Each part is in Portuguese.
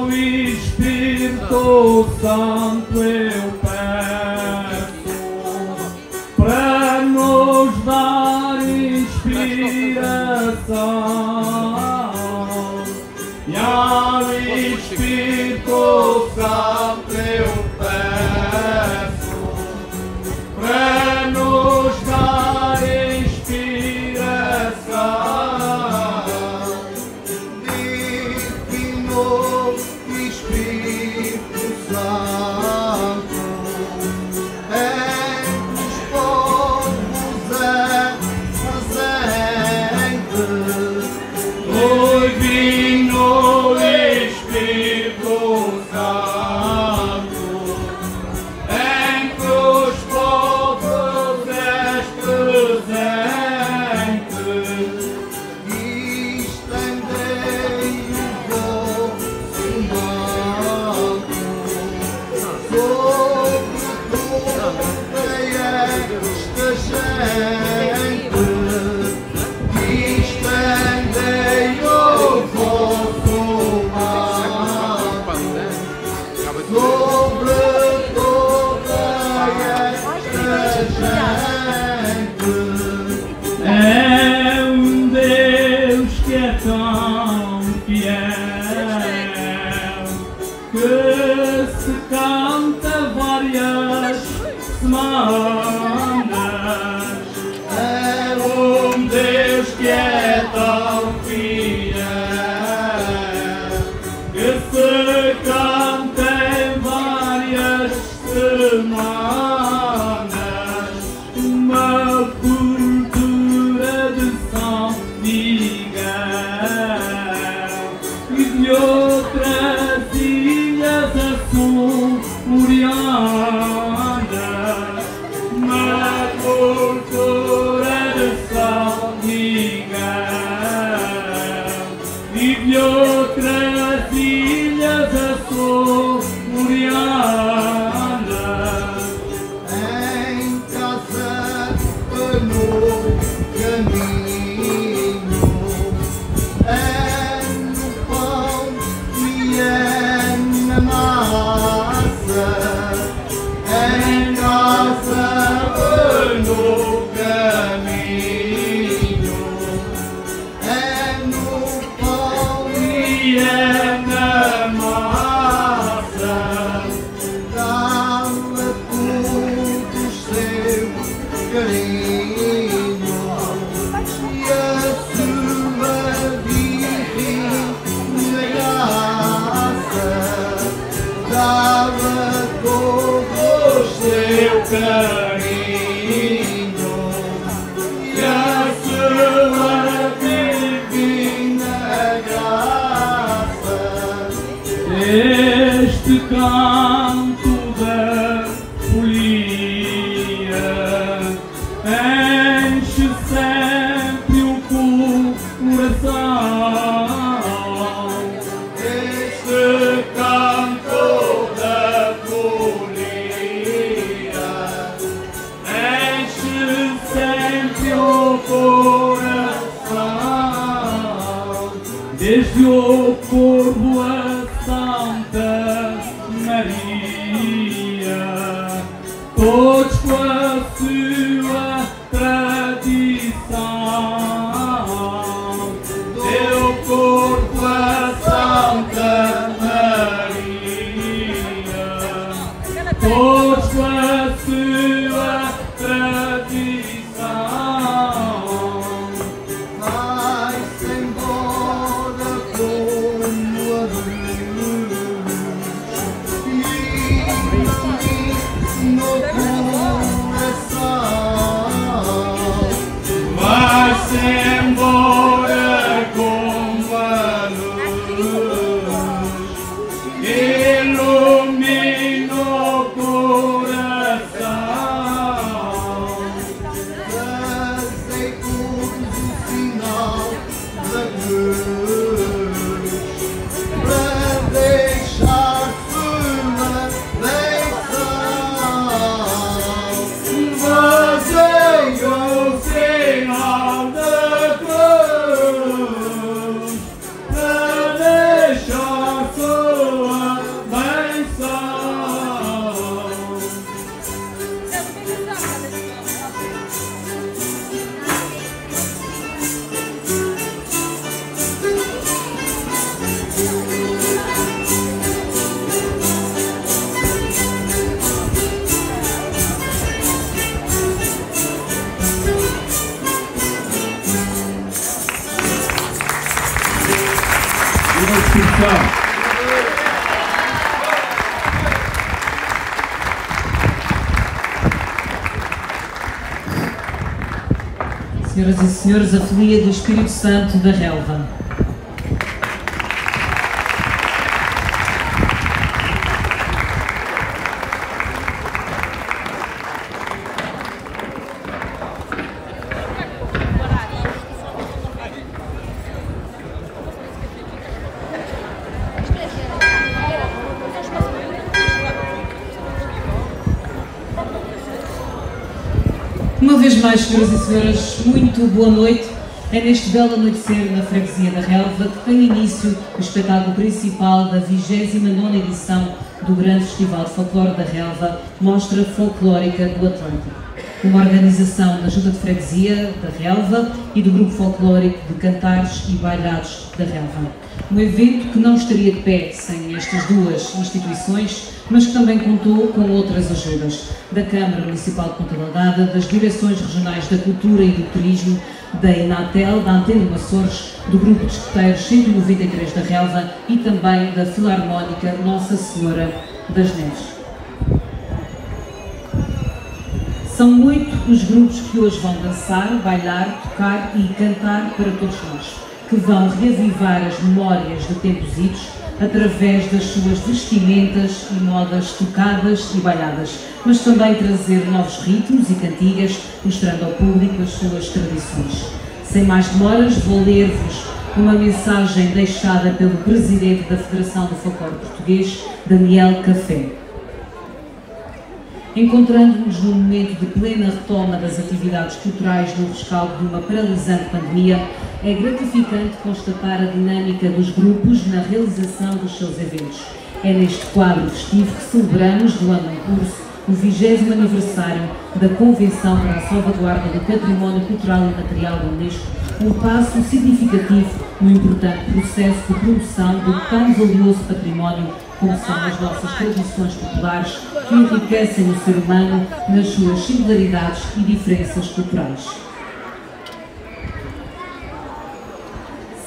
ao Espírito Santo eu peço para nos dar inspiração e ao Espírito Santo eu peço para nos dar inspiração. Divino Espírito Santo, entre os povos é presente. Divino Espírito Santo, entre os povos é presente. Estendei o vosso manto sobre toda esta gente. Estendei o vosso manto sobre toda esta gente. É um Deus que é tão fiel que se canta várias semanas. É um Deus que é tão fiel que se canta em várias semanas. Uma cultura de São Miguel e de outras ilhas açorianas. Uma cultura de São Miguel e de outras ilhas açorianas. Em casa pelo caminho, é no pão e é na massa. Em casa pelo caminho, é no pão e é na massa. Dá-me tudo o seu carinho e a sua divina graça. Dá-me todo o seu carinho e a sua divina graça. Este canto da folia enche sempre o coração. Este canto da folia enche sempre o coração. Desde o corvo a Santa Maria, todos com a sua tradição. Deu corpo a Santa Maria, todos com a sua tradição. Vai-se embora com Senhoras e senhores, a folia do Espírito Santo da Relva. Mais, senhoras e senhores, muito boa noite. É neste belo anoitecer na Freguesia da Relva que tem início o espetáculo principal da 29ª edição do Grande Festival de Folclore da Relva, Mostra Folclórica do Atlântico. Uma organização da Junta de Freguesia da Relva e do Grupo Folclórico de Cantares e Bailados da Relva. Um evento que não estaria de pé sem estas duas instituições, mas que também contou com outras ajudas da Câmara Municipal de Ponta Delgada, das Direções Regionais da Cultura e do Turismo, da Inatel, da Antena Açores, do Grupo de Escuteiros 193 da Relva e também da Filarmónica Nossa Senhora das Neves. São 8 os grupos que hoje vão dançar, bailar, tocar e cantar para todos nós, que vão reavivar as memórias de tempos idos, através das suas vestimentas e modas tocadas e bailadas, mas também trazer novos ritmos e cantigas, mostrando ao público as suas tradições. Sem mais demoras, vou ler-vos uma mensagem deixada pelo Presidente da Federação do Folclore Português, Daniel Café. Encontrando-nos num momento de plena retoma das atividades culturais no rescaldo de uma paralisante pandemia, é gratificante constatar a dinâmica dos grupos na realização dos seus eventos. É neste quadro festivo que celebramos, do ano em curso, o 20º aniversário da Convenção para a Salvaguarda do Património Cultural e Material da Unesco, um passo significativo no importante processo de promoção do tão valioso património como são as nossas tradições populares, que enriquecem o ser humano nas suas singularidades e diferenças culturais.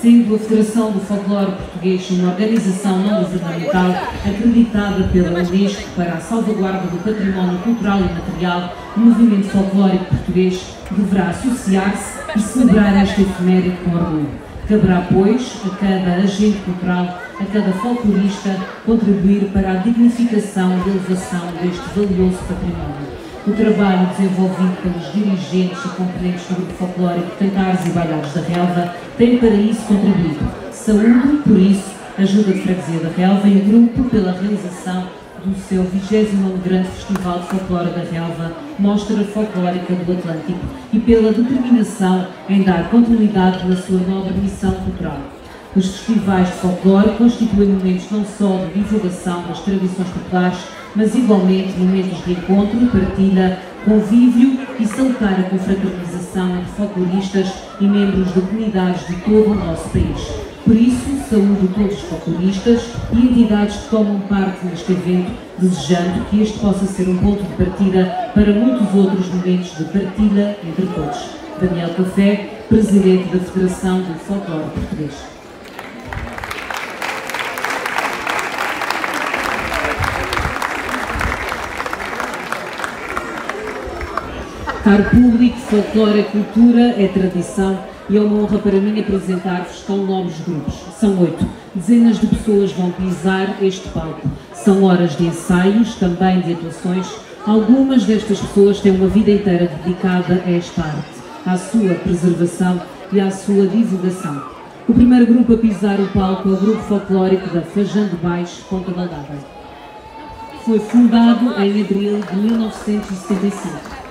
Sendo a Federação do Folclore Português uma organização não governamental acreditada pela Unesco para a salvaguarda do património cultural e material, o movimento folclórico português deverá associar-se e celebrar esta efeméride com orgulho. Caberá, pois, a cada agente cultural, a cada folclorista, contribuir para a dignificação e elevação deste valioso património. O trabalho desenvolvido pelos dirigentes e componentes do Grupo Folclórico de Cantares e Bailados da Relva tem para isso contribuído. Saúdo, por isso, a Junta de Freguesia da Relva e o Grupo pela realização do seu 29º Grande Festival de Folclore da Relva, Mostra Folclórica do Atlântico, e pela determinação em dar continuidade na sua nobre missão cultural. Os festivais de folclore constituem momentos não só de divulgação das tradições populares, mas igualmente momentos de encontro, partilha, convívio e salutar a confraternização entre folcloristas e membros de comunidades de todo o nosso país. Por isso, saúdo todos os folcloristas e entidades que tomam parte neste evento, desejando que este possa ser um ponto de partida para muitos outros momentos de partilha entre todos. Daniel Café, Presidente da Federação do Folclore Português. Caro público, folclore é cultura, é tradição e é uma honra para mim apresentar-vos tão nobres grupos. São 8. Dezenas de pessoas vão pisar este palco. São horas de ensaios, também de atuações. Algumas destas pessoas têm uma vida inteira dedicada a esta arte, à sua preservação e à sua divulgação. O primeiro grupo a pisar o palco é o Grupo Folclórico da Fajã de Baixo, Ponta Delgada. Foi fundado em abril de 1975.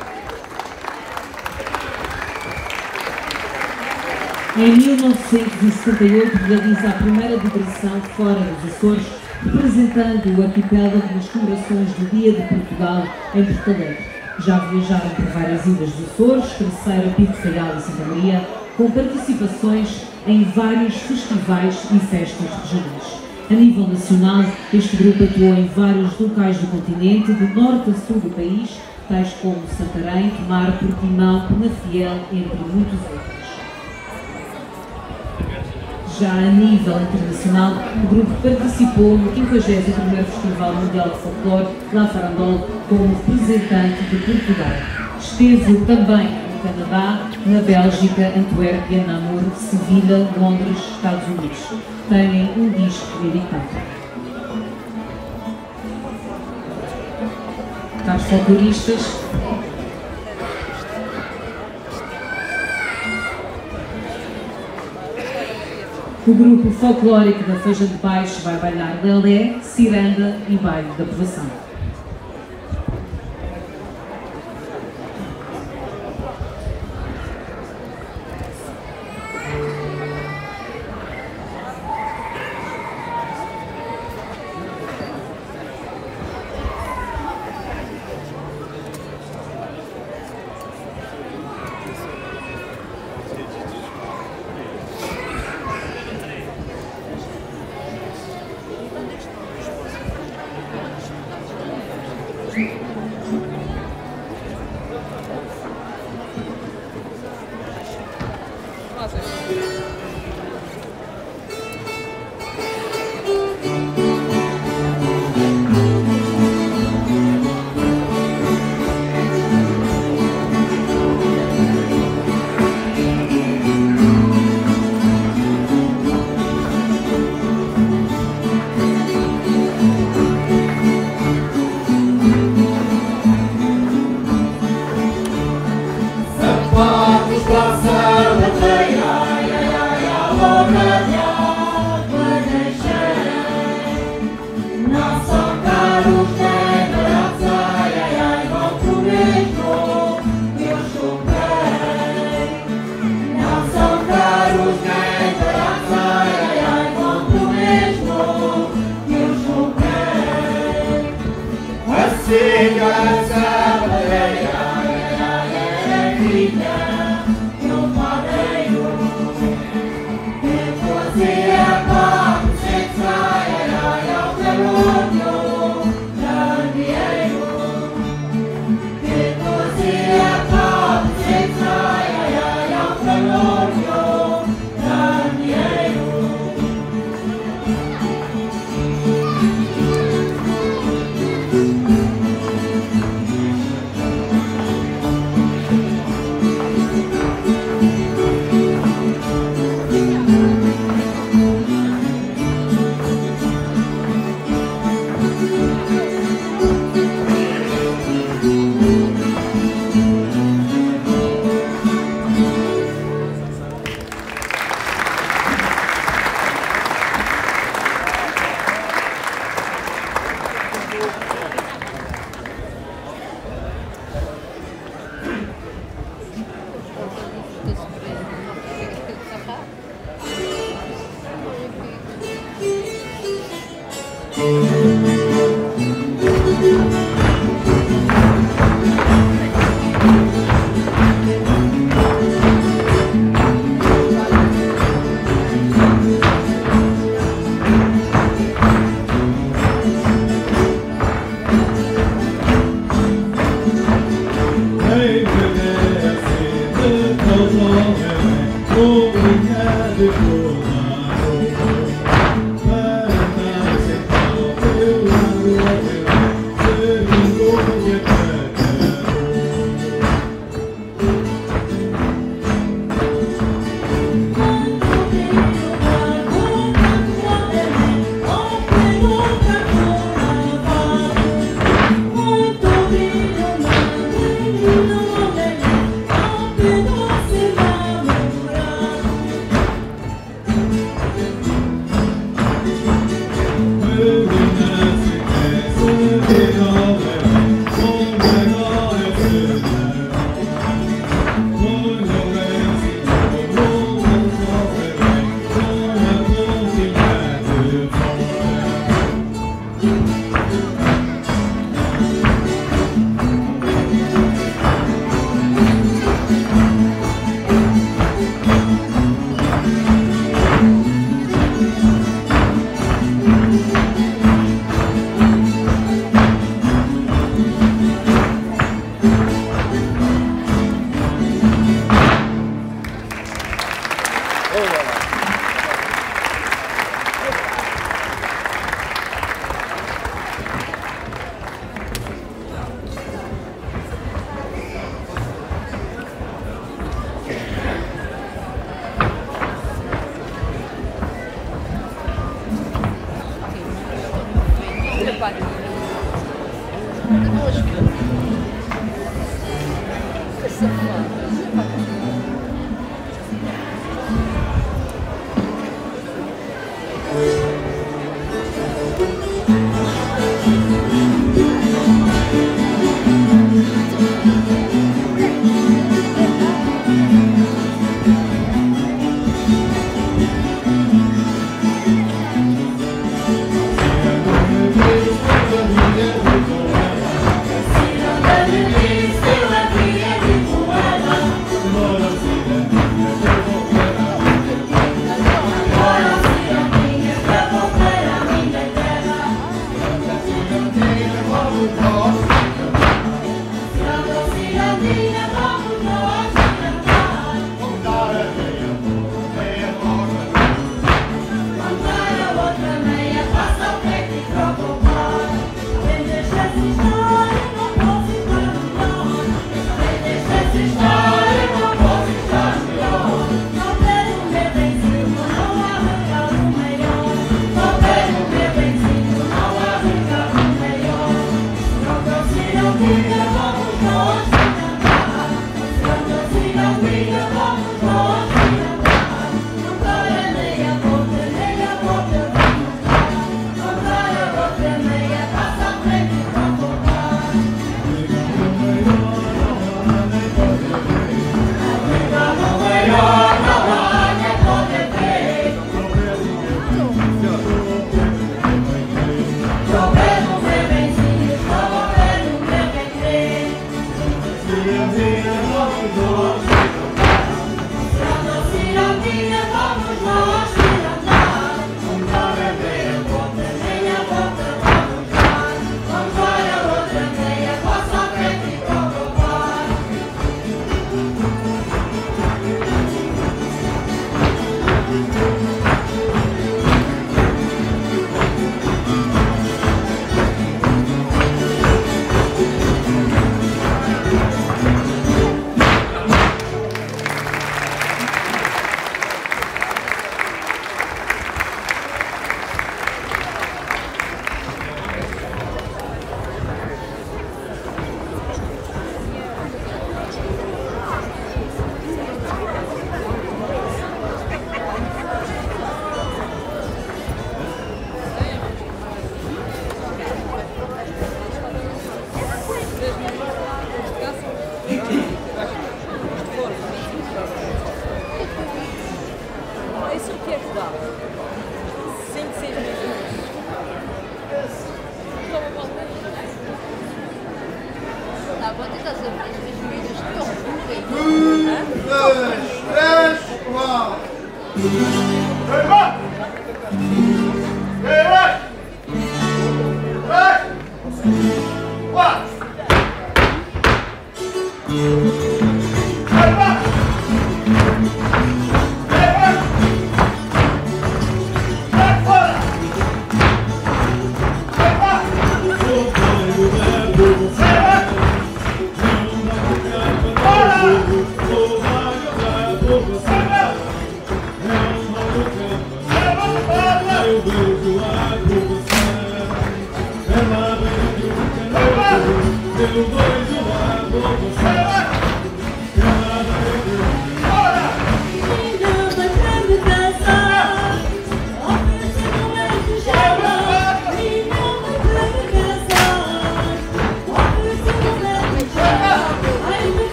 Em 1978, realiza a primeira digressão fora dos Açores, representando o arquipélago nas comemorações do Dia de Portugal em Porto Alegre. Já viajaram por várias ilhas dos Açores, Terceira, Pico, Faial e Santa Maria, com participações em vários festivais e festas regionais. A nível nacional, este grupo atuou em vários locais do continente, do norte a sul do país, tais como Santarém, Tomar, Portimão, Penafiel, entre muitos outros. Já a nível internacional, o grupo participou no 51º Festival Mundial de Folclore, La Farandole, como representante de Portugal. Esteve também Canadá, na Bélgica, Antuérpia, Namur, Sevilha, Londres, Estados Unidos. Têm um disco editado. Aos folcloristas. O grupo folclórico da Fajã de Baixo vai bailar lelé, ciranda e baile da povoação.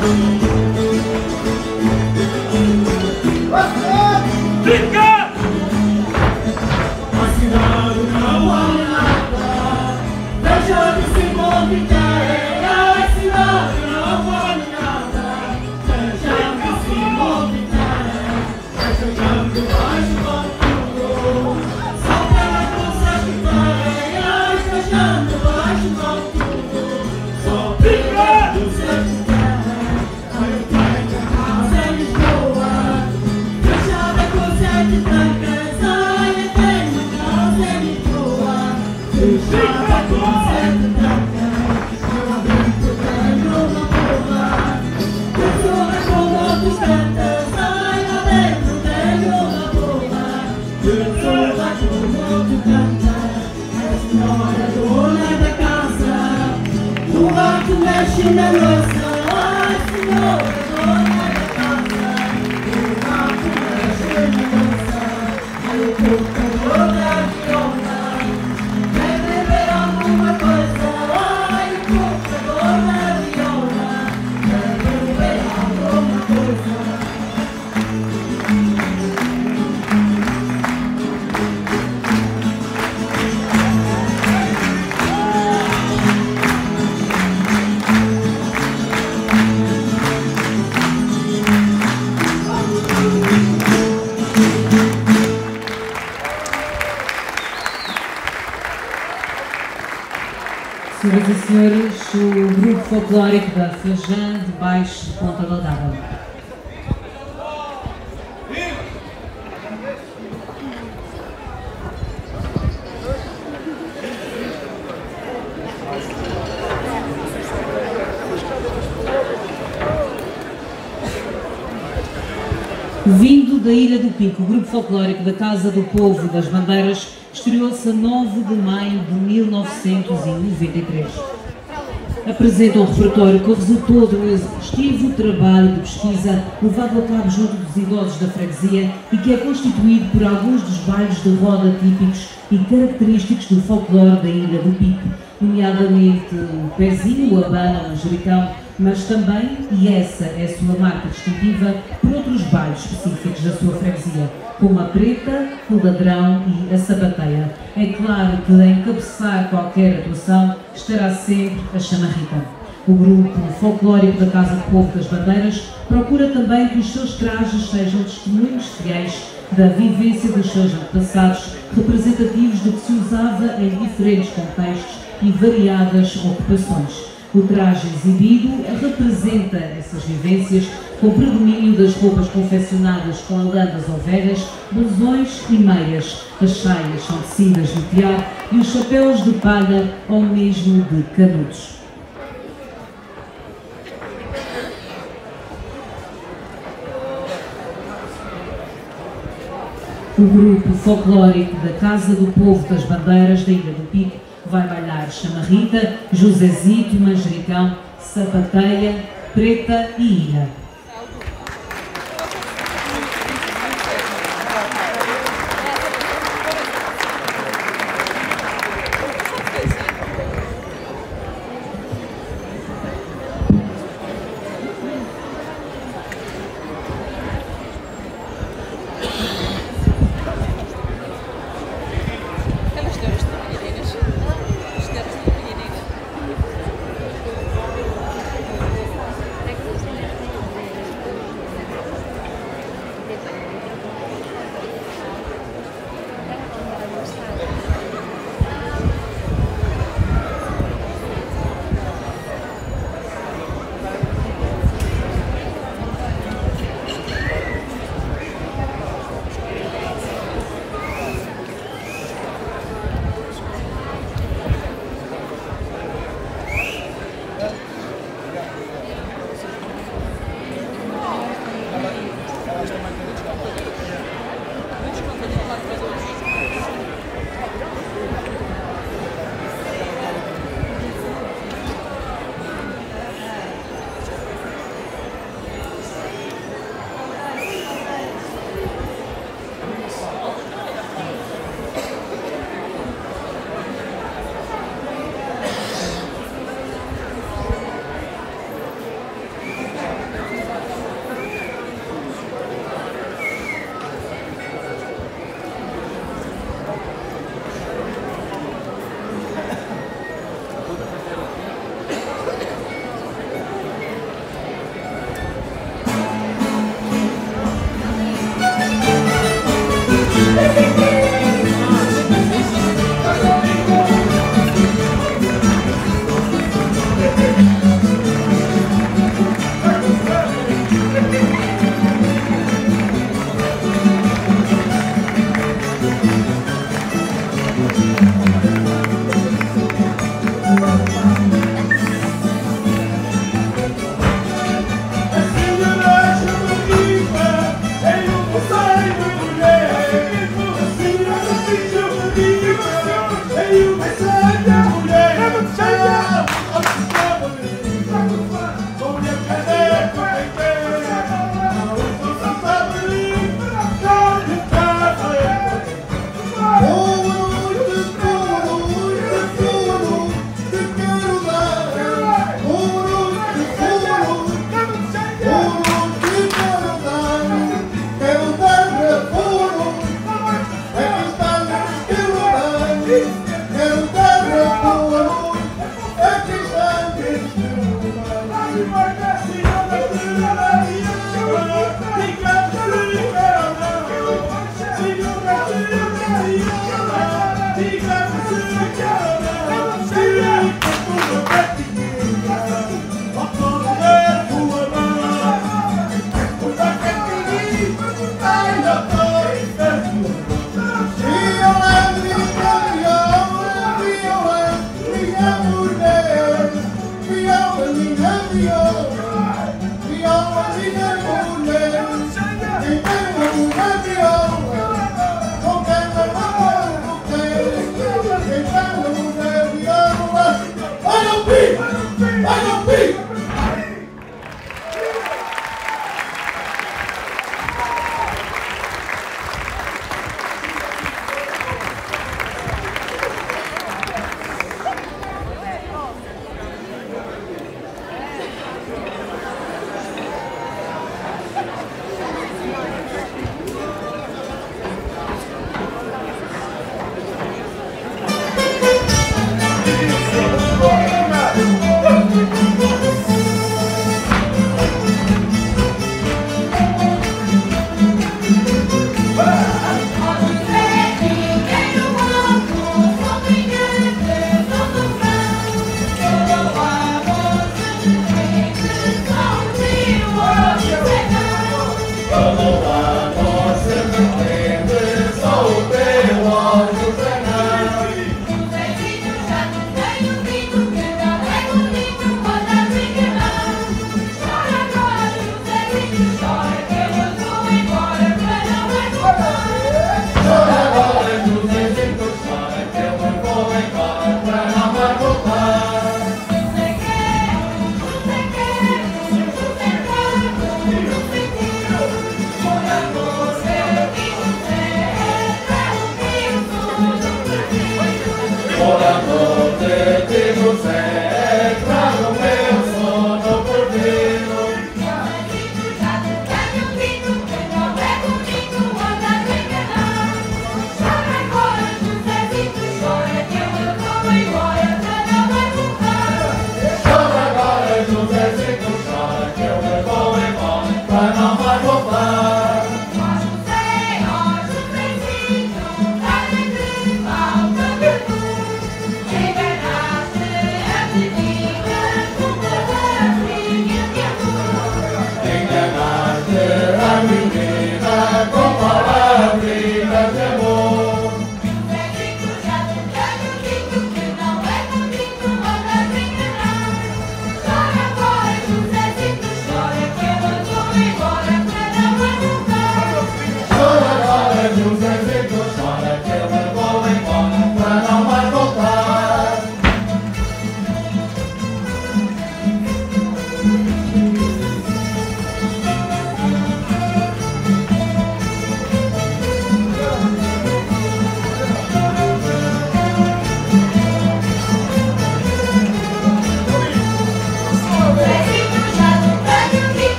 Senhoras e senhores, o Grupo Folclórico da Fajã de Baixo de Ponta Delgada. Vindo da Ilha do Pico, o Grupo Folclórico da Casa do Povo das Bandeiras estreou-se a 9 de maio de 1993. Apresenta um repertório que resultou de um exaustivo trabalho de pesquisa levado a cabo junto dos idosos da freguesia e que é constituído por alguns dos bailes de roda típicos e característicos do folclore da Ilha do Pico, nomeadamente o pezinho, o abano, o manjericão, mas também, e essa é a sua marca distintiva, por outros bailes específicos da sua freguesia, como a preta, o ladrão e a sabateia. É claro que, a encabeçar qualquer atuação, estará sempre a chamarrita. O Grupo Folclórico da Casa do Povo das Bandeiras procura também que os seus trajes sejam testemunhos fiéis da vivência dos seus antepassados, representativos do que se usava em diferentes contextos e variadas ocupações. O traje exibido representa essas vivências com predomínio das roupas confeccionadas com alandas ou velas, blusões e meias. As saias são tecidas de tiar e os chapéus de palha ou mesmo de canudos. O Grupo Folclórico da Casa do Povo das Bandeiras da Ilha do Pico vai bailar chamarrita, Josezito, manjericão, sapateia, preta e ilha. Para o meu sono, cordeiro,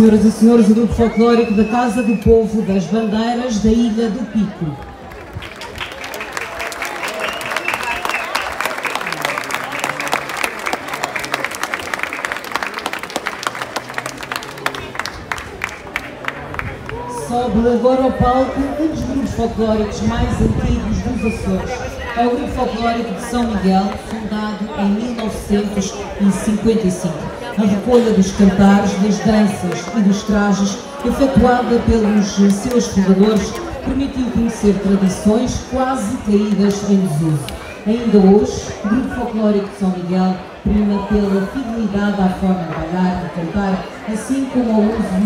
Senhoras e senhores, o Grupo Folclórico da Casa do Povo das Bandeiras da Ilha do Pico. Sobe agora ao palco um dos grupos folclóricos mais antigos dos Açores. É o Grupo Folclórico de São Miguel, fundado em 1955. A recolha dos cantares, das danças e dos trajes, efetuada pelos seus fundadores, permitiu conhecer tradições quase caídas em desuso. Ainda hoje, o Grupo Folclórico de São Miguel prima pela fidelidade à forma de bailar e cantar, assim como ao uso dos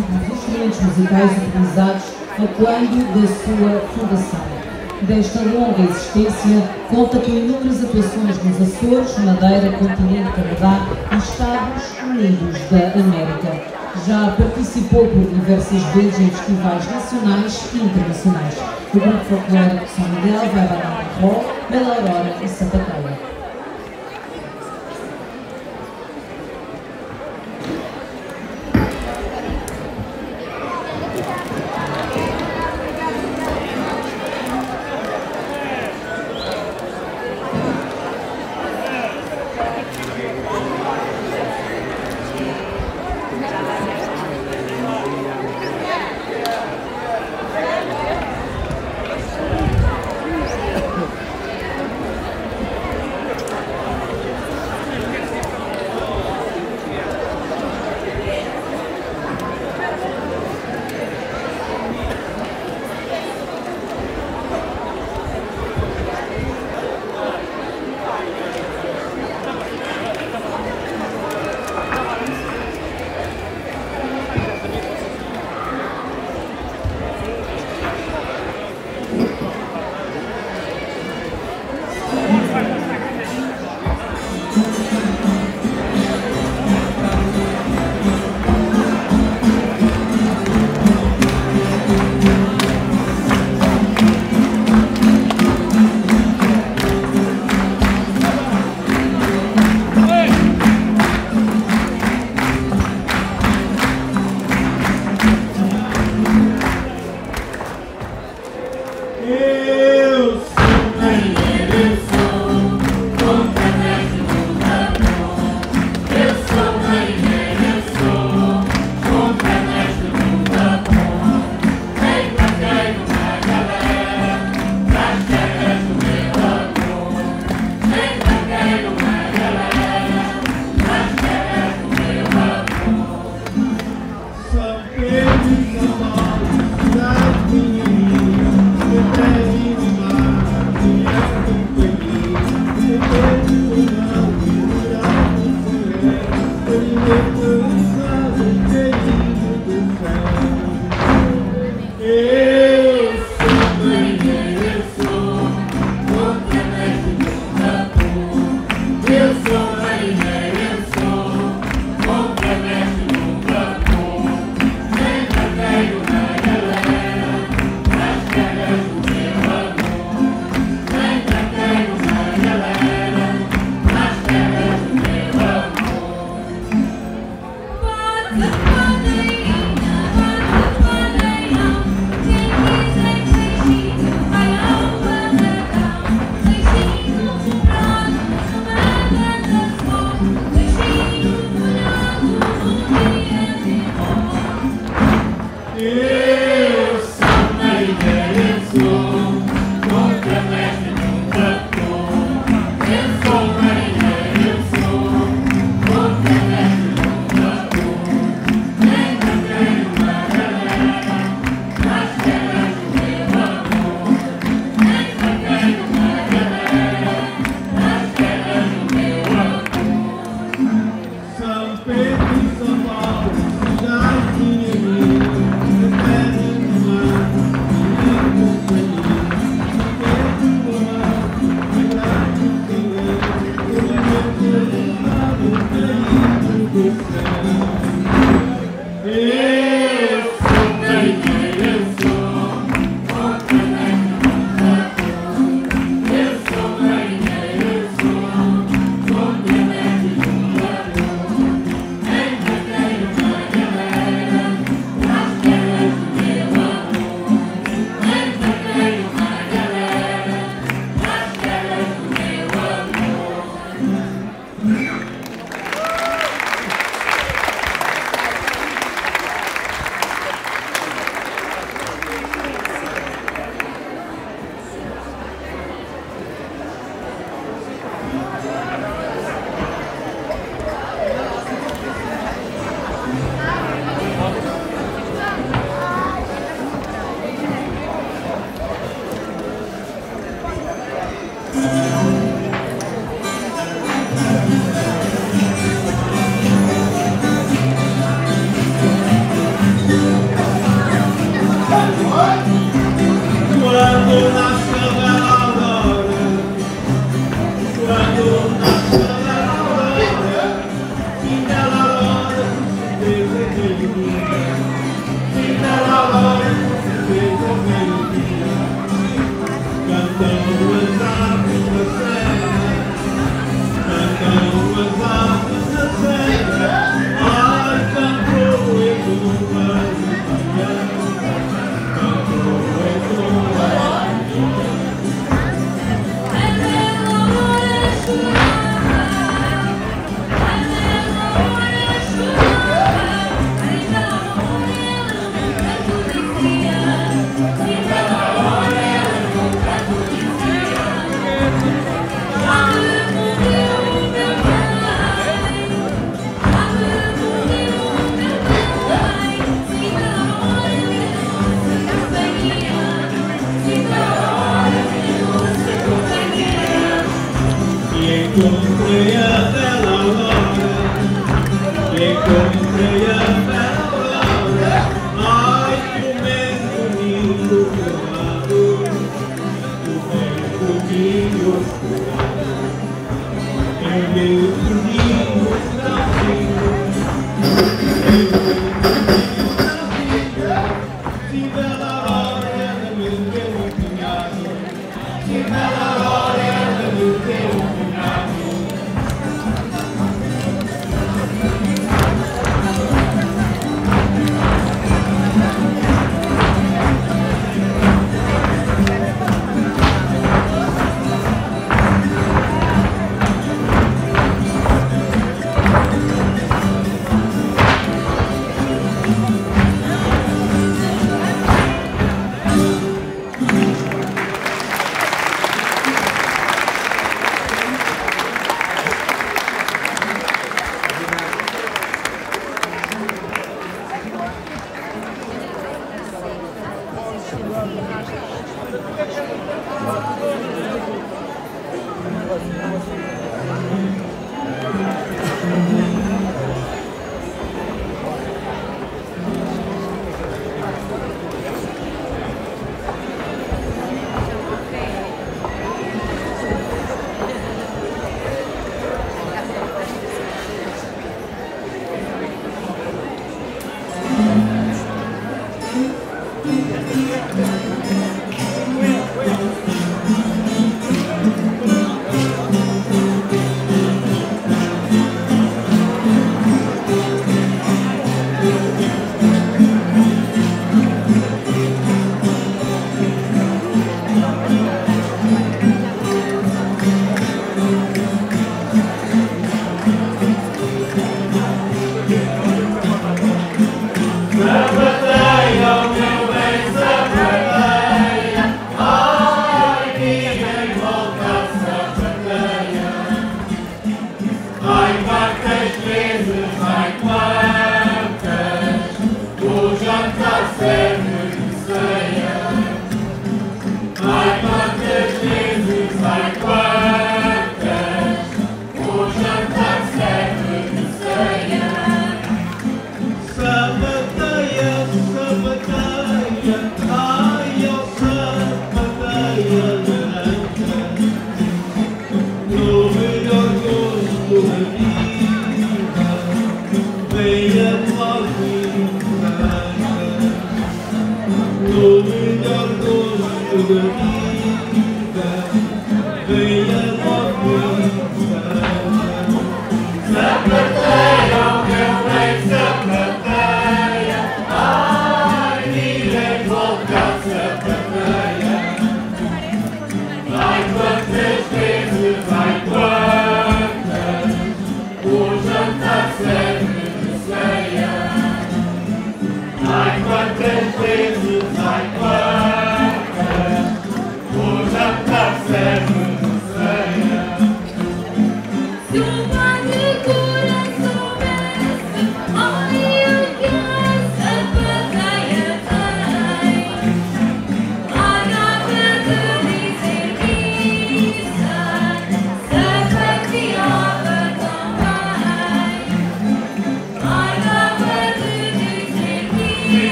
instrumentos musicais utilizados a quando da sua fundação. Desta longa existência, conta com inúmeras atuações nos Açores, Madeira, continente, Canadá e Estados Unidos da América. Já participou por diversas vezes em festivais nacionais e internacionais. O Grupo Folclórico de São Miguel vai bailar Ró, Bela Aurora e Sapateira.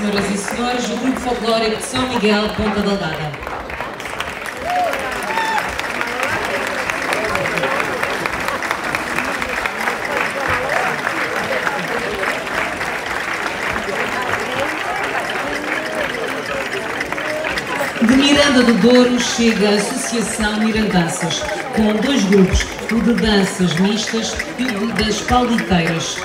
Senhoras e senhores, o Grupo Folclórico de São Miguel, Ponta Delgada. De Miranda do Douro chega a Associação Mirandanças, com dois grupos, o de danças mistas e o das Pauliteiras.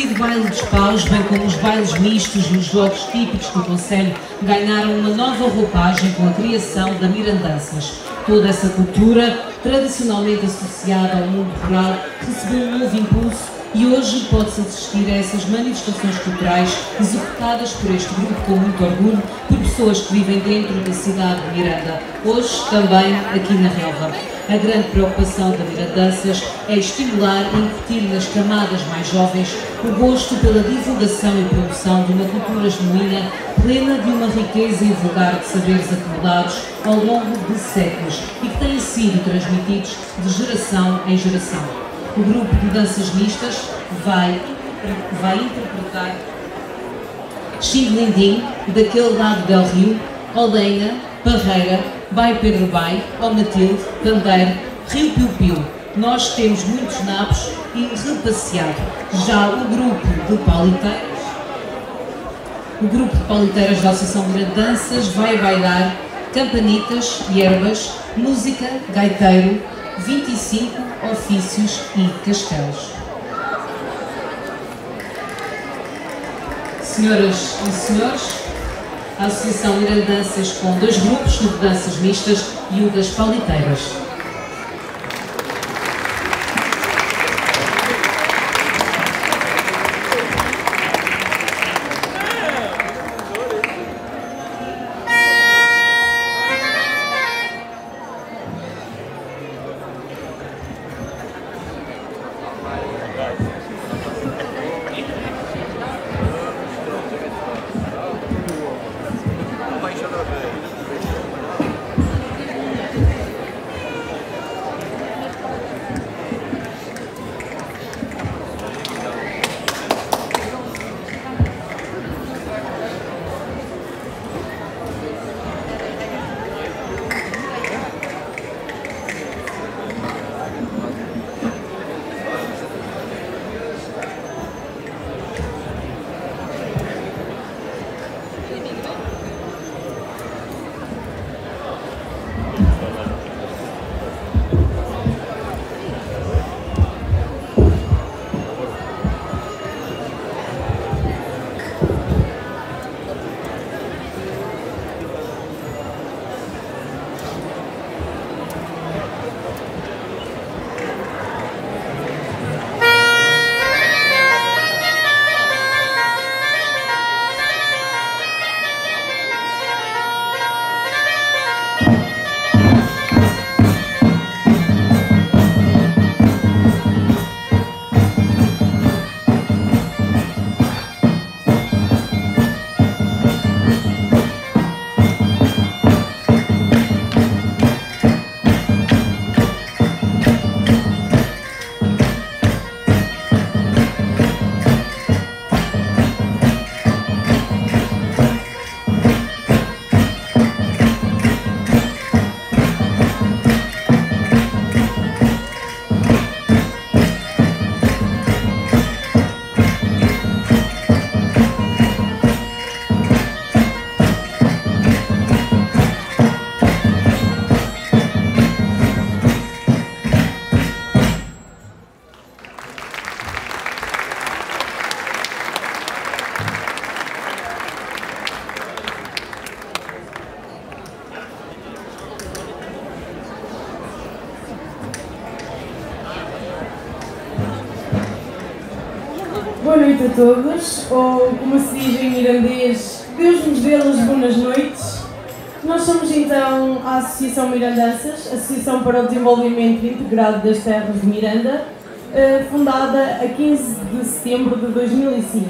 O baile dos paus, bem como os bailes mistos e os jogos típicos do concelho, ganharam uma nova roupagem com a criação da Mirandanças. Toda essa cultura, tradicionalmente associada ao mundo rural, recebeu um novo impulso e hoje pode-se assistir a essas manifestações culturais executadas por este grupo com muito orgulho, por pessoas que vivem dentro da cidade de Miranda, hoje também aqui na Relva. A grande preocupação da Mirandanças é estimular e incutir nas camadas mais jovens o gosto pela divulgação e promoção de uma cultura genuína, plena de uma riqueza invulgar de saberes acumulados ao longo de séculos e que têm sido transmitidos de geração em geração. O grupo de danças mistas vai interpretar Xinguelindim, Daquele Lado del Rio, Olenha, Parreira, Bai Pedro Bai, Ó Matilde, Pandeiro, Rio Piu Piu. Nós temos muitos nabos e repasseado. Já o grupo de Pauliteiros o grupo de Pauliteiras da Associação Mirandanças vai bailar campanitas, hierbas, música, gaiteiro, 25 ofícios e castelos. Senhoras e senhores, a Associação Mirandanças com dois grupos, o de danças mistas e o das Pauliteiras. A todos, ou como se diz em mirandês, Deus nos dê-los boas noites. Nós somos então a Associação Mirandanças, Associação para o Desenvolvimento Integrado das Terras de Miranda, fundada a 15 de setembro de 2005.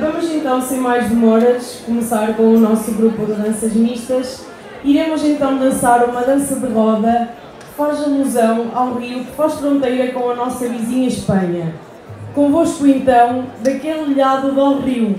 Vamos então, sem mais demoras, começar com o nosso grupo de danças mistas. Iremos então dançar uma dança de roda que faz alusão ao rio que faz fronteira com a nossa vizinha Espanha. Convosco então, daquele lado do rio.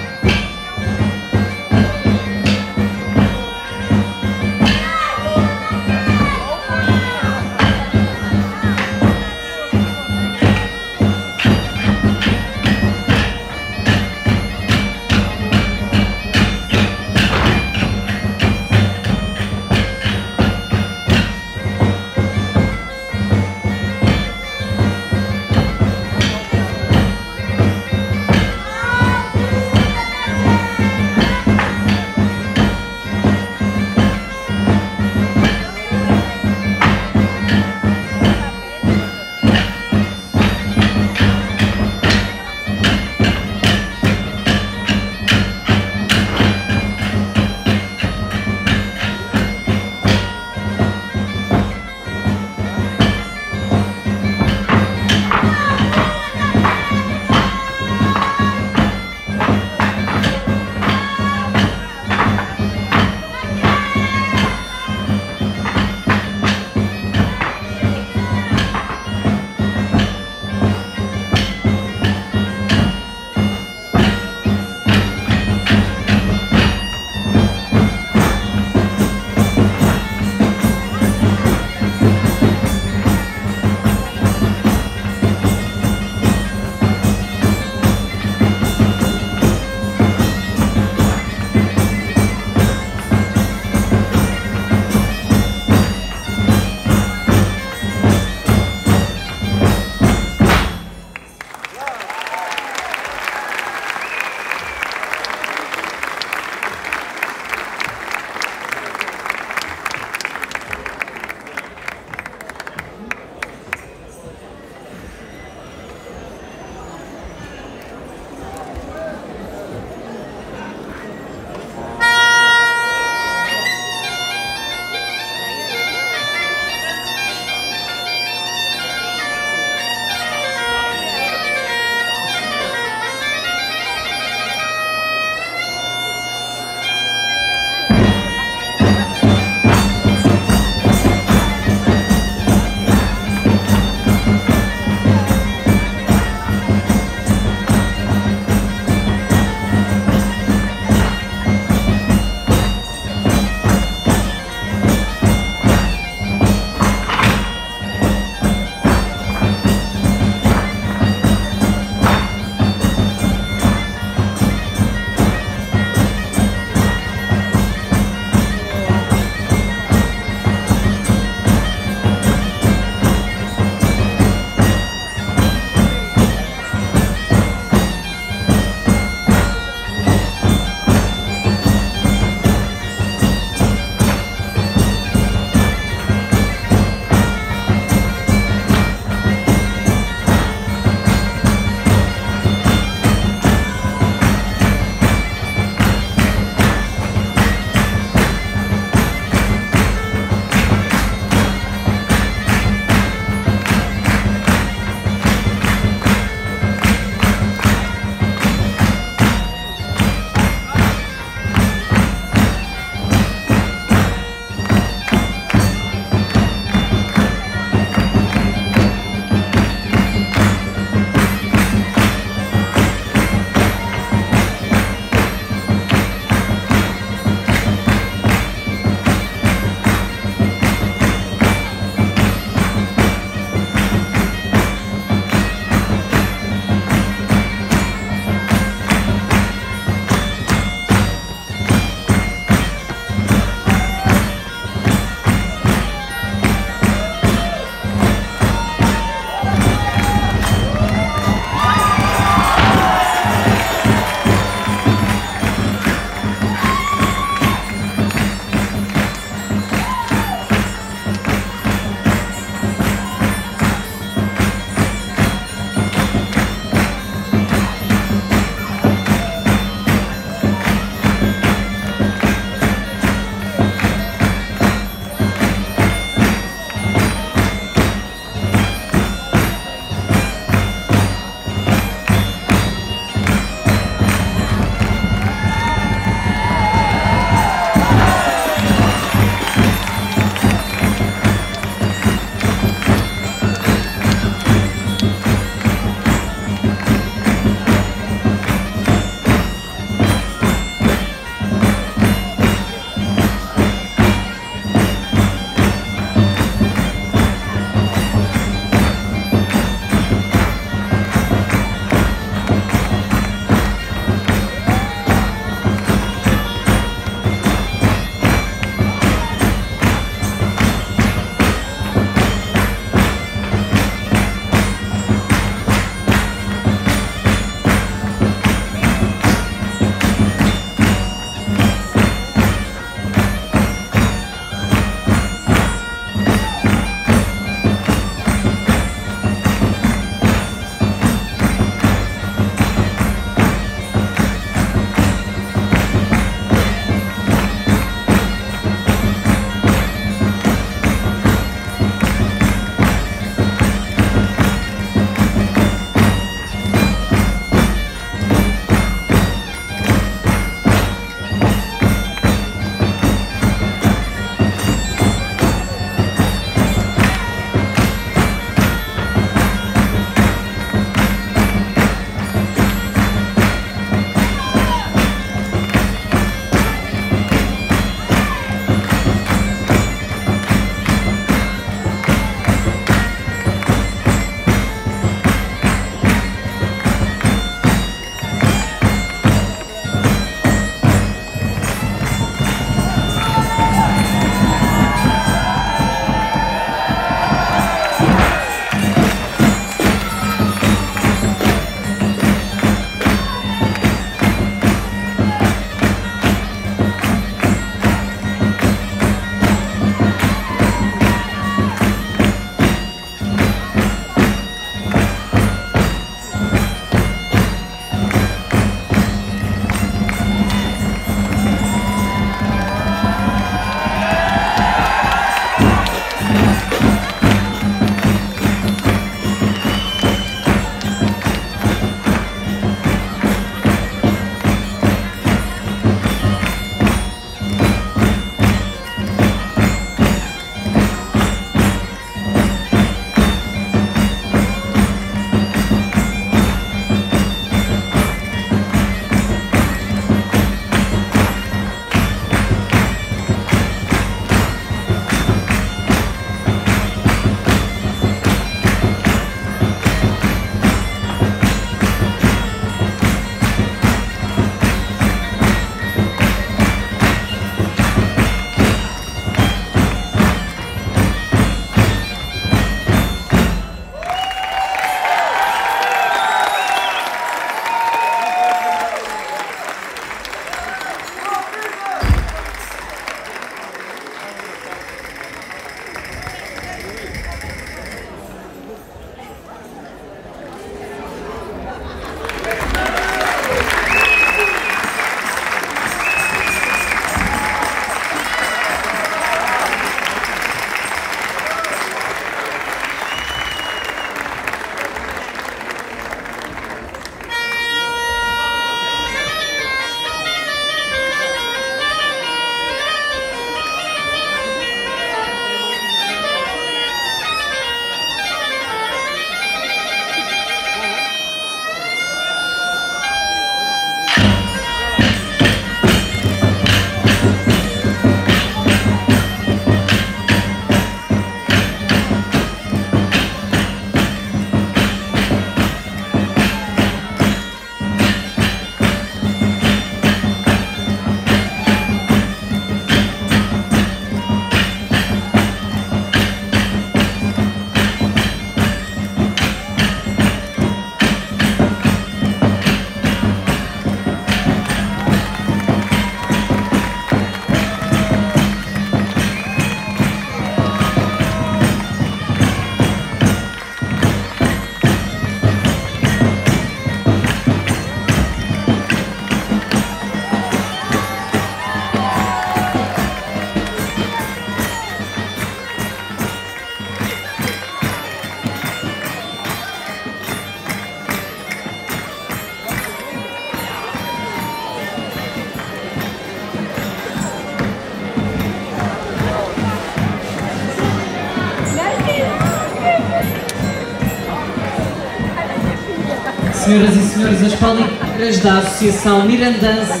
Senhoras e senhores, as Pauliteiras da Associação Mirandanças.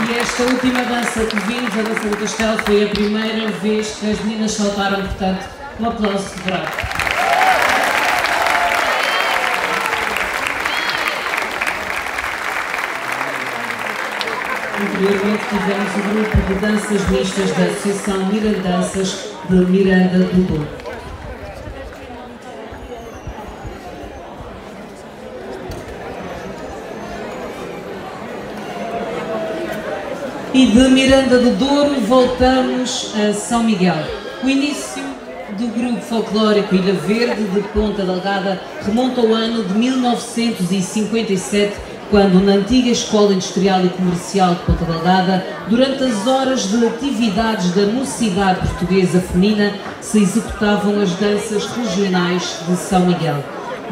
E esta última dança que vimos, a dança do castelo, foi a primeira vez que as meninas saltaram, portanto, um aplauso de bravo. Anteriormente tivemos o grupo de danças mistas da Associação Mirandanças de Miranda do Douro. E de Miranda do Douro voltamos a São Miguel. O início do Grupo Folclórico Ilha Verde de Ponta Delgada remonta ao ano de 1957, quando na antiga Escola Industrial e Comercial de Ponta Delgada, durante as horas de atividades da mocidade portuguesa feminina, se executavam as danças regionais de São Miguel.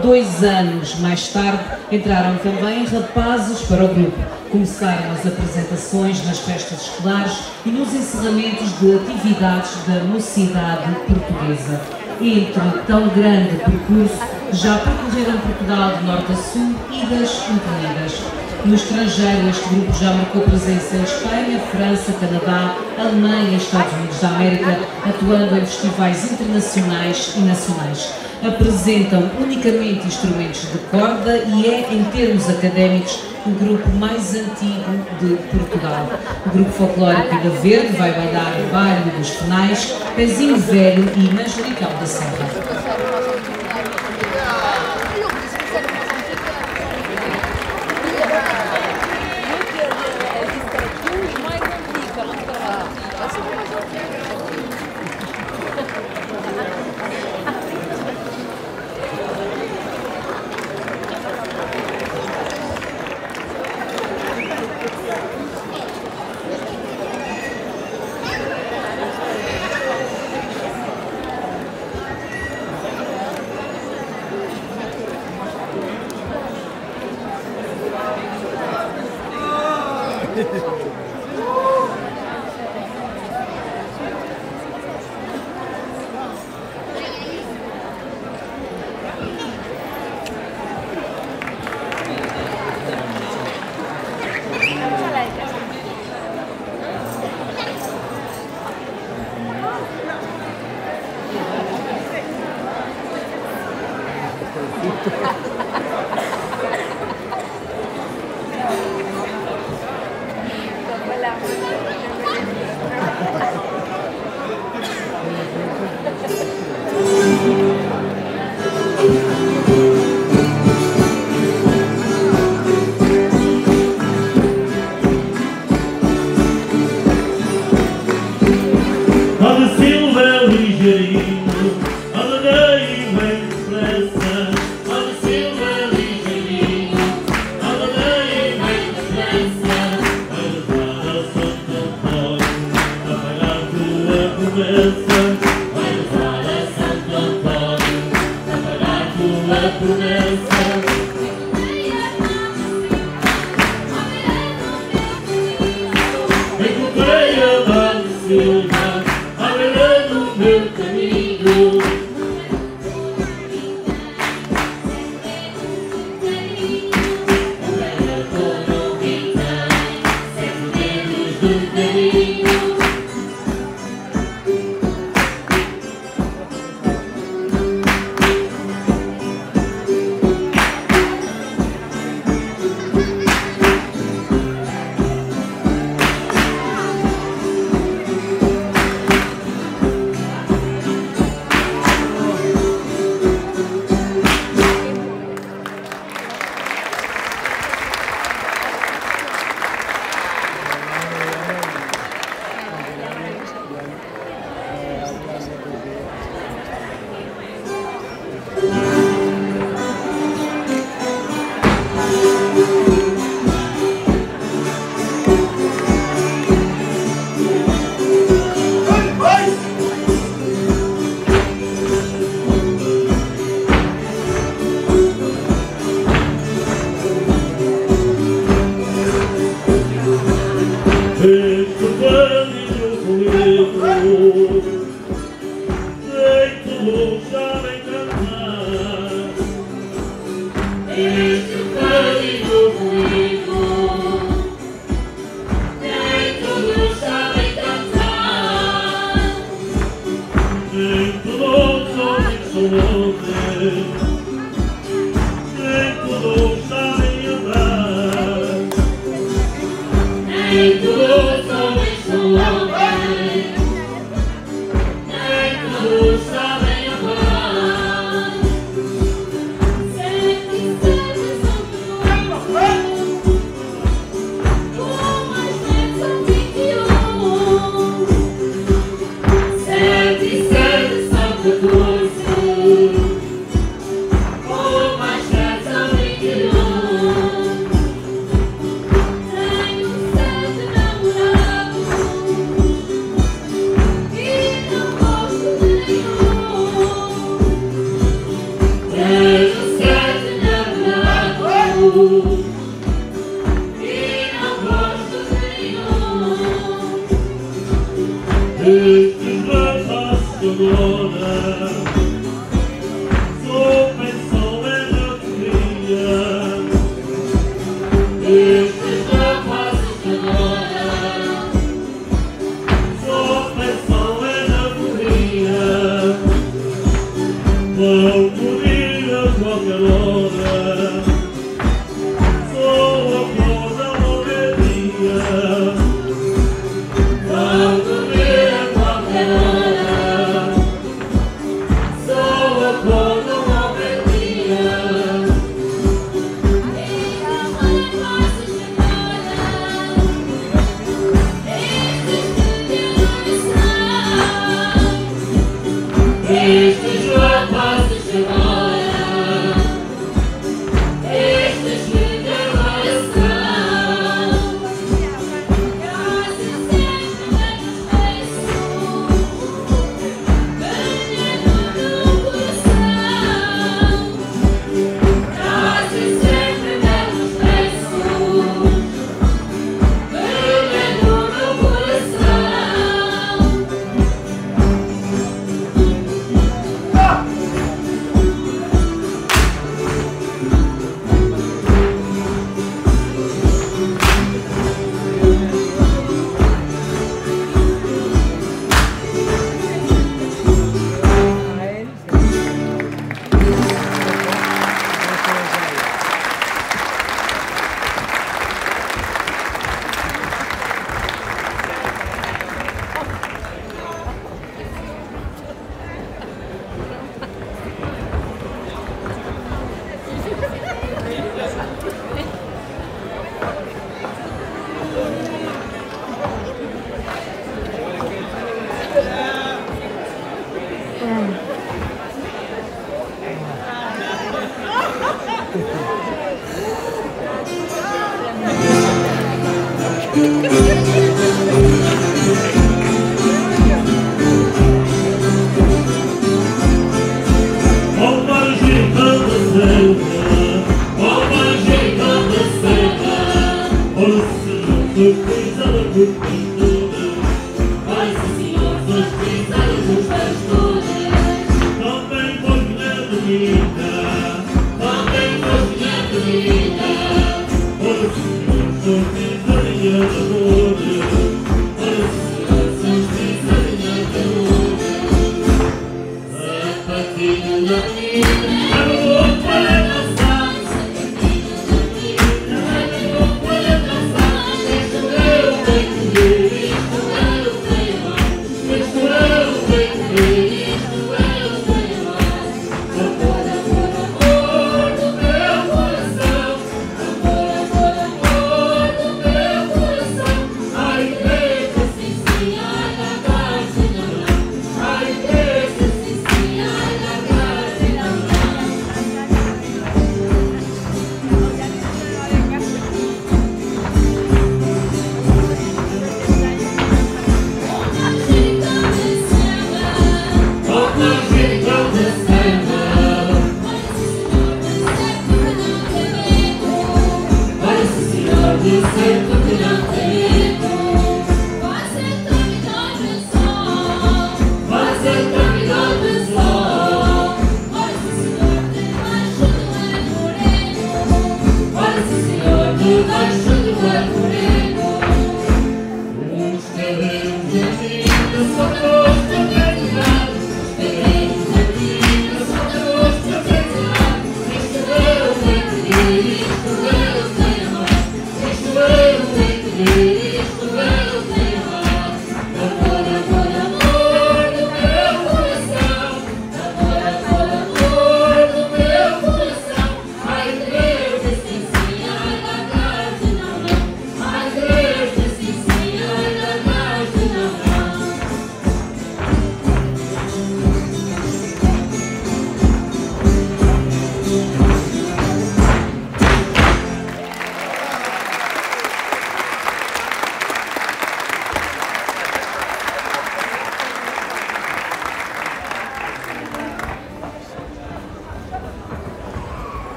2 anos mais tarde, entraram também rapazes para o grupo. Começaram as apresentações nas festas escolares e nos encerramentos de atividades da mocidade portuguesa. Entre tão grande percurso, já percorreram Portugal de norte a sul, idas e vindas. No estrangeiro, este grupo já marcou presença em Espanha, França, Canadá, Alemanha e Estados Unidos da América, atuando em festivais internacionais e nacionais. Apresentam unicamente instrumentos de corda e é, em termos académicos, o grupo mais antigo de Portugal. O Grupo Folclórico Ilha Verde vai bailar o Baile dos Penais, Pezinho Velho e Manjericão da Serra.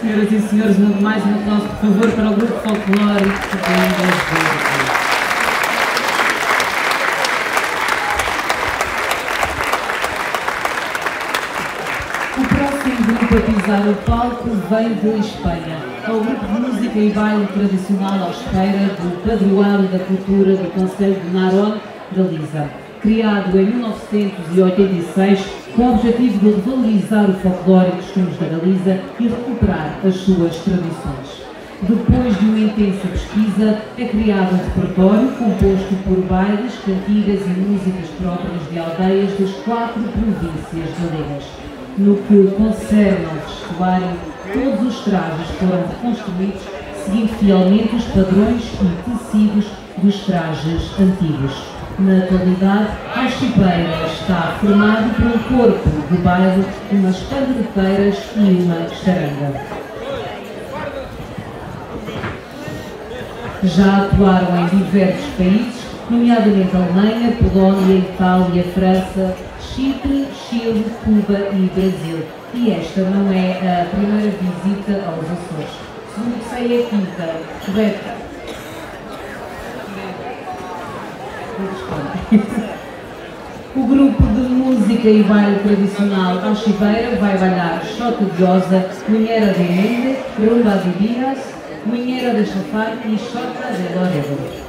Senhoras e senhores, mais um aplauso, por favor, para o Grupo Folclórico de Cantares e Bailados da Relva. O próximo grupo a pisar o palco vem de Espanha. É o grupo de música e baile tradicional Alcibeira, do Padroado da Cultura do Concelho de Narón, Galiza. Criado em 1986, com o objetivo de valorizar o folclore e costumes da Galiza e recuperar as suas tradições. Depois de uma intensa pesquisa, é criado um repertório composto por bailes, cantigas e músicas próprias de aldeias das 4 províncias galegas. No que concerne ao vestuário, todos os trajes foram reconstruídos, seguindo fielmente os padrões e tecidos dos trajes antigos. Na atualidade, a Alcibeira está formado por um corpo de baile, umas pandereteiras e uma charanga. Já atuaram em diversos países, nomeadamente Alemanha, Polónia, Itália, França, Chipre, Chile, Cuba e Brasil. E esta não é a primeira visita aos Açores. Segundo que sei, é a quinta, correta? O grupo de música e baile tradicional Alcibeira vai bailar Xota de Osa, Mulher de Mende, Rumba de Vidas, Mulher de Chafar e Xota de Loredo.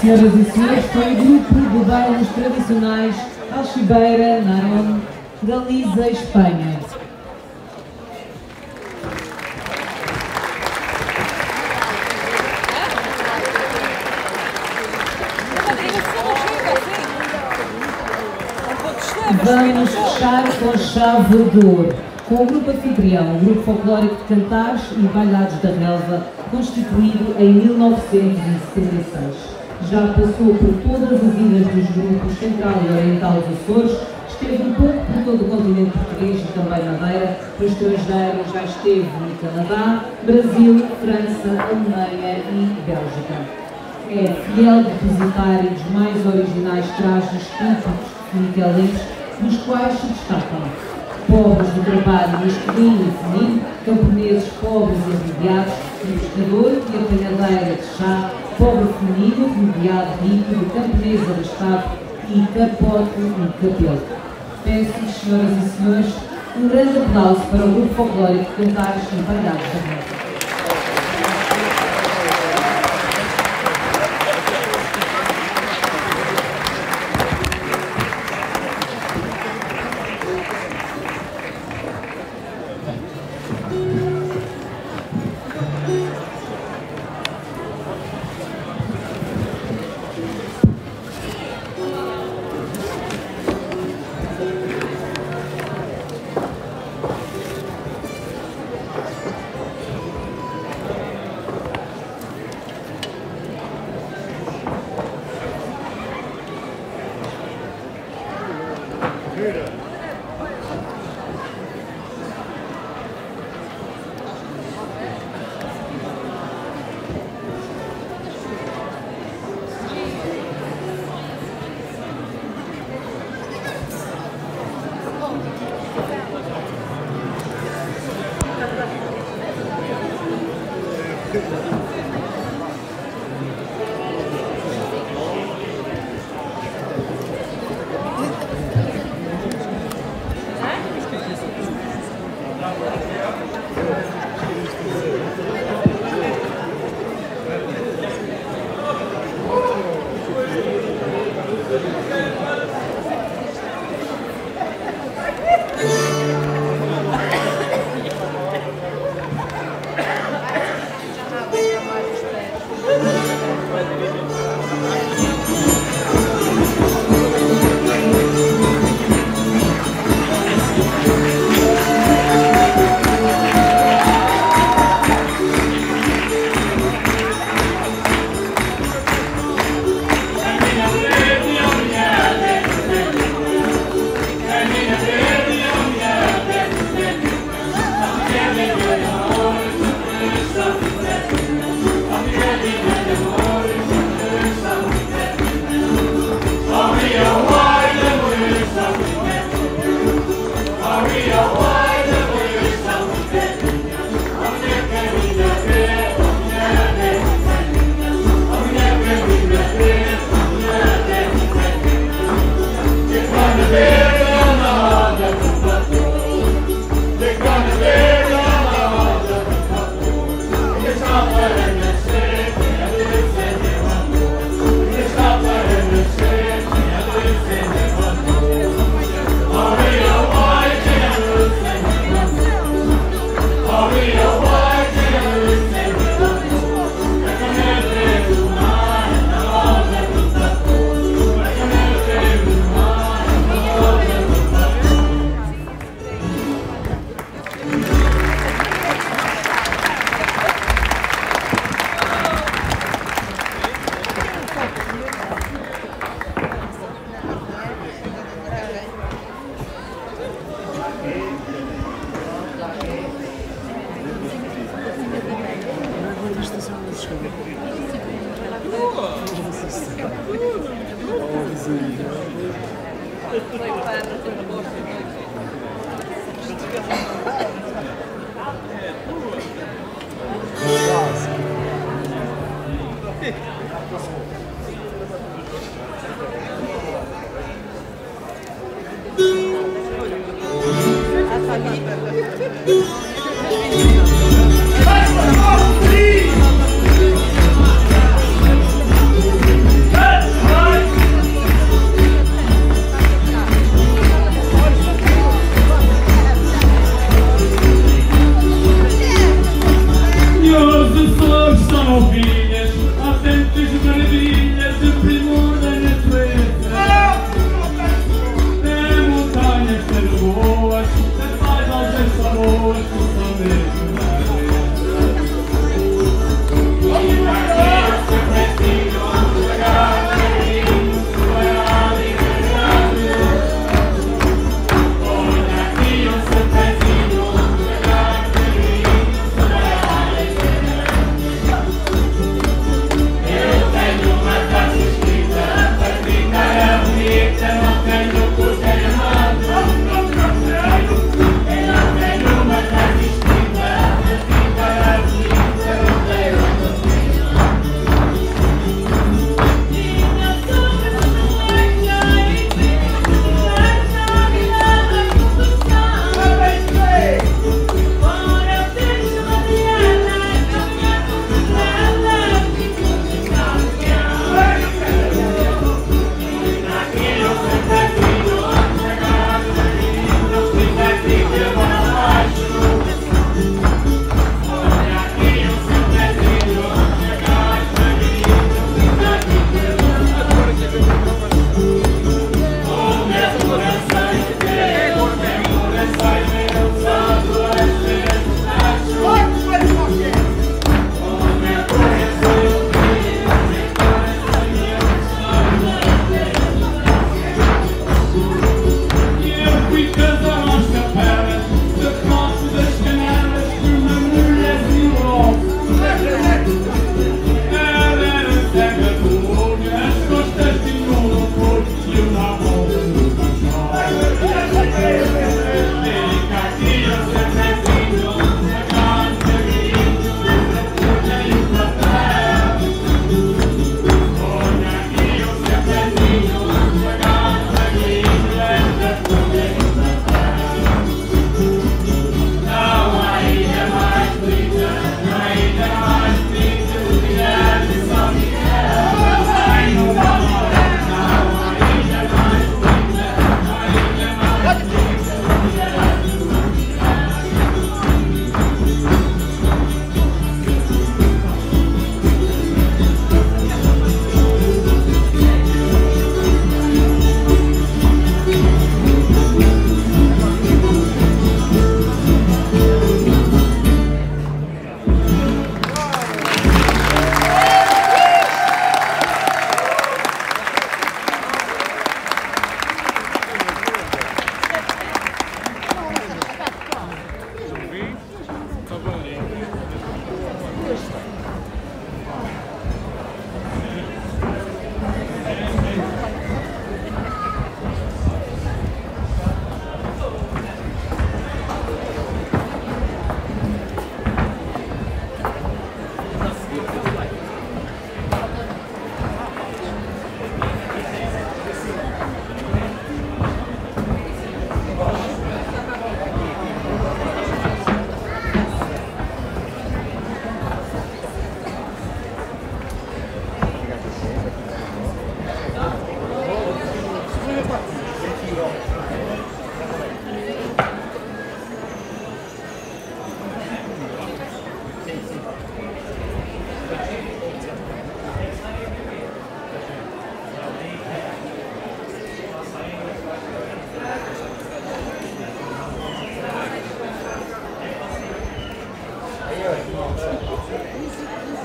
Senhoras e senhores, foi o grupo de bailes tradicionais Alcibeira, Narón, Galiza, Espanha. Vamos fechar com a chave de ouro, com o grupo anfitrião, o Grupo Folclórico de Cantares e Bailados da Relva, constituído em 1976. Já passou por todas as ilhas dos grupos central e oriental dos Açores, esteve um pouco por todo o continente português e também Madeira, no estrangeiro já esteve no Canadá, Brasil, França, Alemanha e Bélgica. É fiel depositário dos mais originais trajes típicos miquelenses, dos quais se destacam povos de trabalho masculino e feminino, camponeses pobres e aliviados, pescador e apanhadeira de chá, pobre feminino, mediado rico, de camponês abastado e capote e cabelo. Peço-lhes, senhoras e senhores, um grande aplauso para o Grupo Folclórico de Cantares e Bailados da Relva.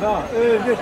Tá, D3.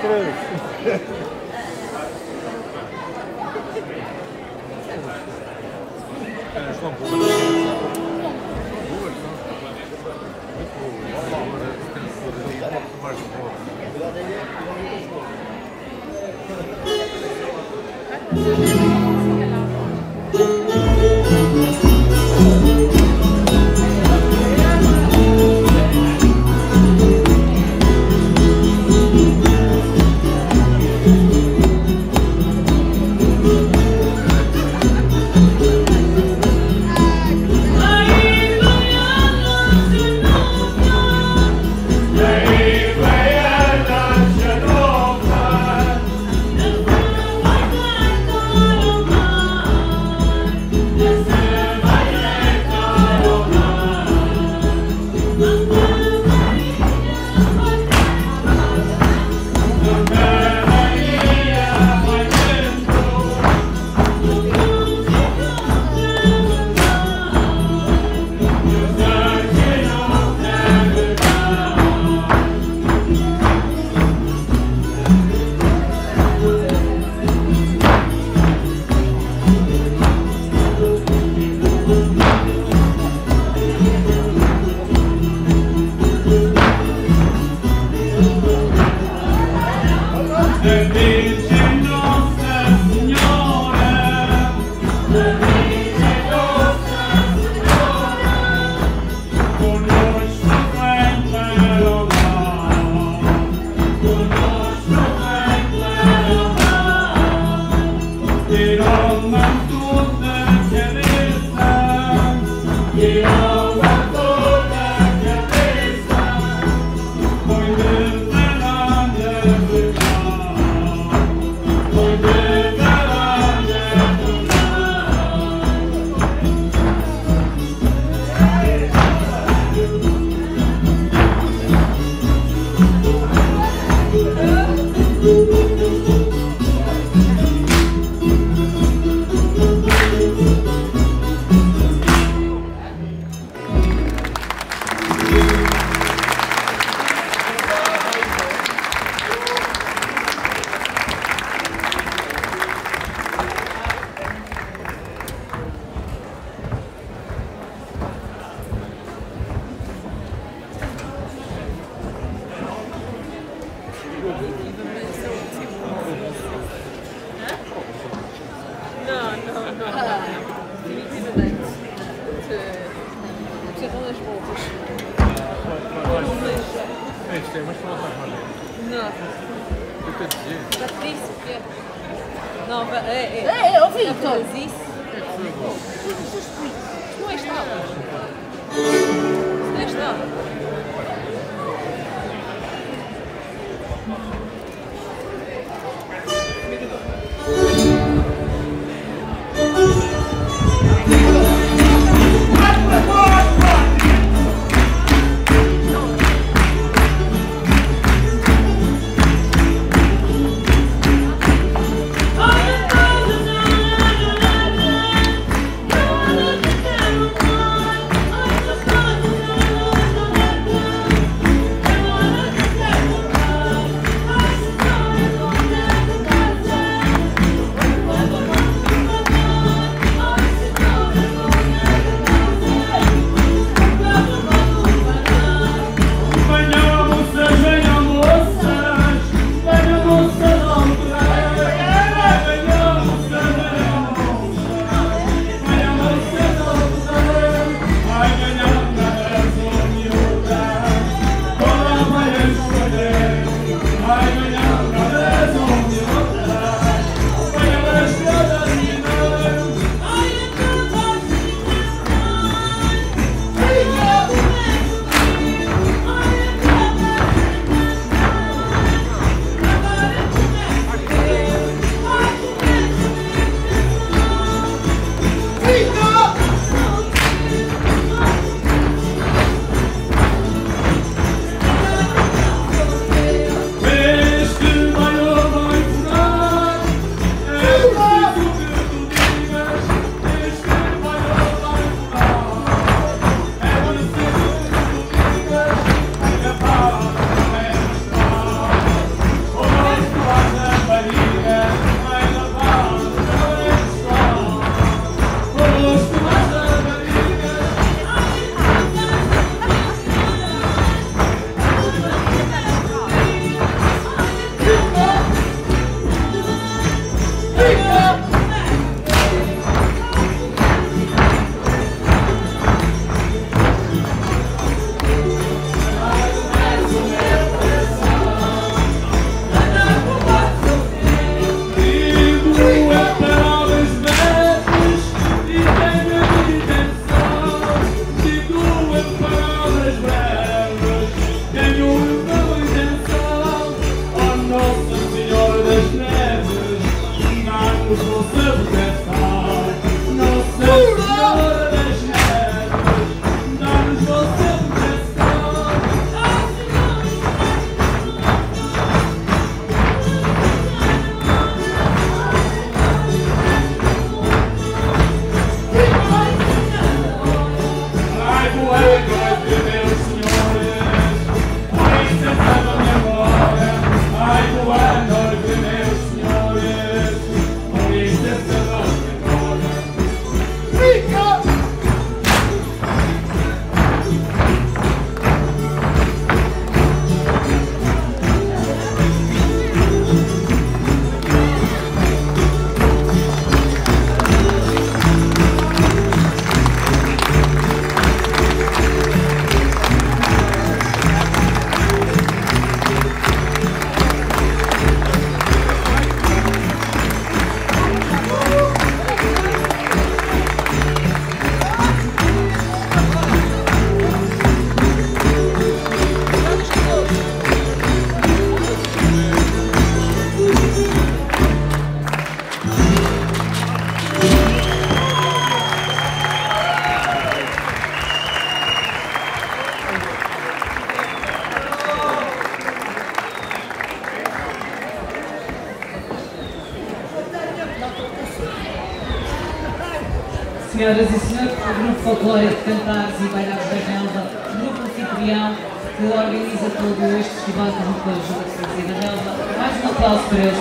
Senhoras e senhores, o Grupo Folclórico de Cantares e Bailados da Relva, grupo anfitrião que organiza todo este festival junto à Junta de Freguesia da Relva. Mais um aplauso para eles,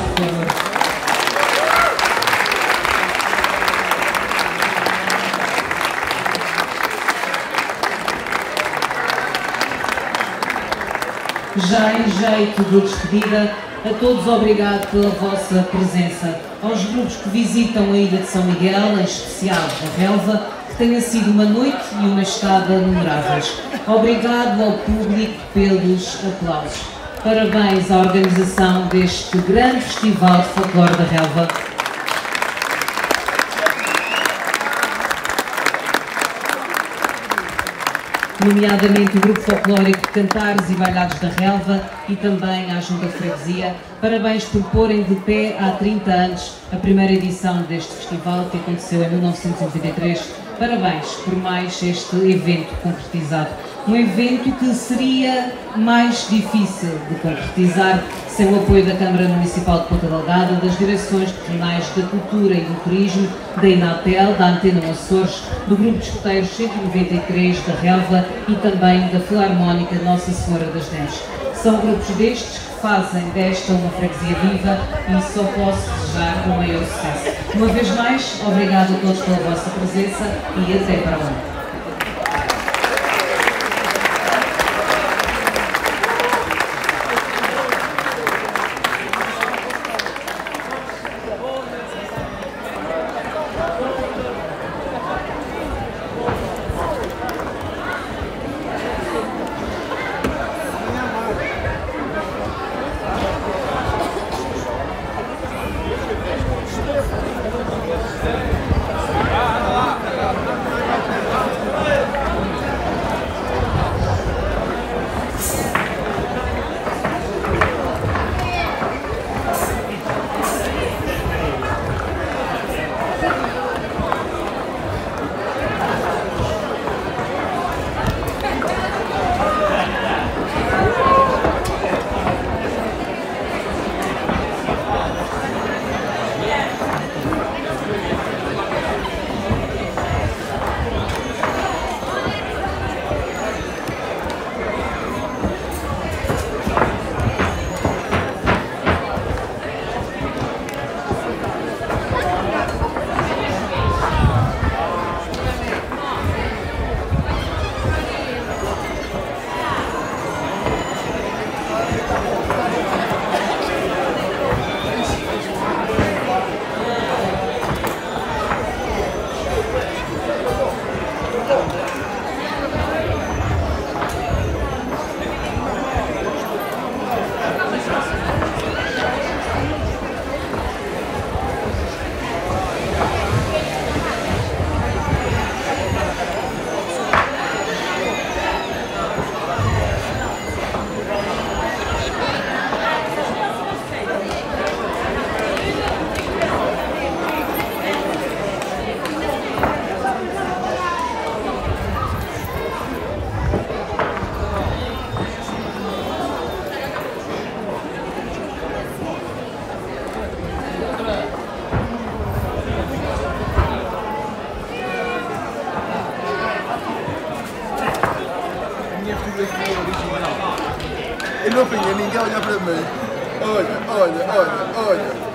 por favor. Já em jeito de despedida, a todos obrigado pela vossa presença. Aos grupos que visitam a Ilha de São Miguel, em especial a Relva, que tenha sido uma noite e uma estada memoráveis. Obrigado ao público pelos aplausos. Parabéns à organização deste grande Festival de Folclore da Relva. Nomeadamente o Grupo Folclórico de Cantares e Bailados da Relva e também à Junta de Freguesia. Parabéns por porem de pé há 30 anos a primeira edição deste festival que aconteceu em 1993. Parabéns por mais este evento concretizado. Um evento que seria mais difícil de concretizar sem o apoio da Câmara Municipal de Ponta Delgada, das direções regionais da Cultura e do Turismo, da Inatel, da Antena Açores, do Grupo de Escuteiros 193 da Relva e também da Filarmónica Nossa Senhora das Neves. São grupos destes que fazem desta uma freguesia viva e só posso desejar o maior sucesso. Uma vez mais, obrigado a todos pela vossa presença e até para lá. Eu não apanhei ninguém a olhar para mim. Olha, olha, olha, olha.